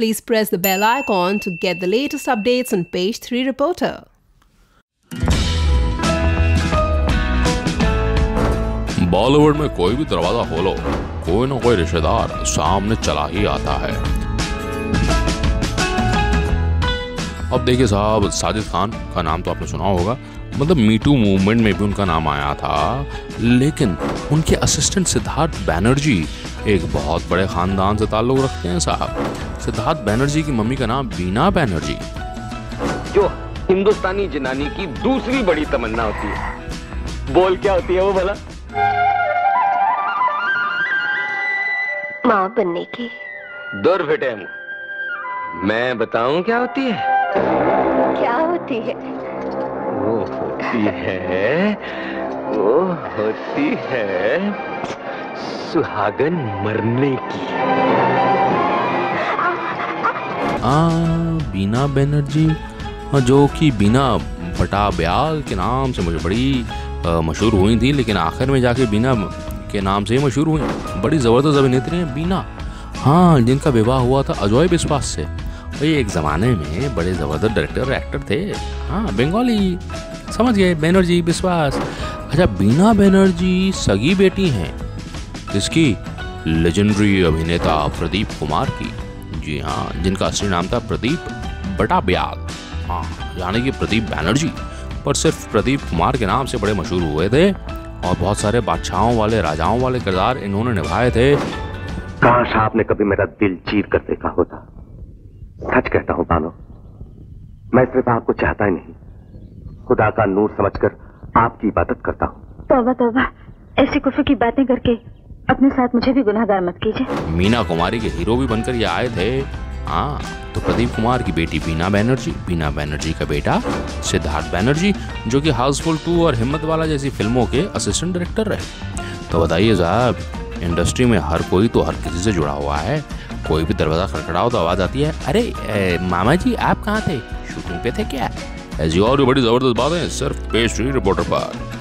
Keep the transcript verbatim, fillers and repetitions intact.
Please press the bell icon to get the latest updates on Page three Reporter. Bollywood में कोई भी दरवाजा खोलो, कोई न कोई रिश्तेदार सामने चला ही आता है। अब देखिए साहब, साजिद खान का नाम तो आपने सुना होगा, मतलब मीटू मूवमेंट में भी उनका नाम आया था, लेकिन उनके असिस्टेंट सिद्धार्थ बैनर्जी एक बहुत बड़े खानदान से ताल्लुक रखते हैं साहब। सिद्धार्थ बैनर्जी की मम्मी का नाम बीना बैनर्जी, जो हिंदुस्तानी जनानी की दूसरी बड़ी तमन्ना होती है। बोल क्या होती है वो भला? माँ बनने की। दूर बेटे, मैं बताऊं क्या होती है? क्या होती है? वो होती है, वो होती है सुहागन मरने की। आ, बीना बैनर्जी, जो कि बीना बटाब्याल के नाम से मुझे बड़ी आ, मशहूर हुई थी, लेकिन आखिर में जाके बीना के नाम से ही मशहूर हुई। बड़ी ज़बरदस्त अभिनेत्री हैं बीना, हाँ, जिनका विवाह हुआ था अजॉय बिस्वास से। ये एक ज़माने में बड़े ज़बरदस्त डायरेक्टर और एक्टर थे, हाँ, बंगाली, समझ गए, बैनर्जी बिस्वास। अच्छा, बीना बैनर्जी सगी बेटी हैं इसकी लेजेंडरी अभिनेता प्रदीप कुमार की, जी हाँ, जिनका असली नाम था प्रदीप बटाब्याल, हाँ, यानी कि प्रदीप बैनर्जी, पर सिर्फ प्रदीप कुमार के नाम से बड़े मशहूर हुए थे और बहुत सारे बादशाहों वाले, राजाओं वाले किरदार इन्होंने निभाए थे। काश आपने कभी मेरा दिल चीर कर देखा होता। सच कहता हूँ बानो, मैं सिर्फ आपको चाहता ही नहीं, खुदा का नूर समझकर आपकी इबादत करता हूँ। तौबा तौबा, ऐसी कुफर की बातें करके अपने साथ मुझे भी गुनाहगार मत कीजिए। मीना कुमारी के हीरो भी बनकर ये आए थे, हाँ, तो प्रदीप कुमार की बेटी बीना बैनर्जी, बीना बैनर्जी का बेटा सिद्धार्थ बैनर्जी, जो कि हाउसफुल टू और हिम्मतवाला जैसी फिल्मों के असिस्टेंट डायरेक्टर रहे। तो बताइए साहब, इंडस्ट्री में हर कोई तो हर किसी से जुड़ा हुआ है। कोई भी दरवाज़ा खड़खड़ाओ तो आवाज़ आती है, अरे ए, मामा जी आप कहाँ थे, शूटिंग पे थे क्या? ऐसी और भी बड़ी ज़बरदस्त बातें सिर्फ पेज थ्री रिपोर्टर पर।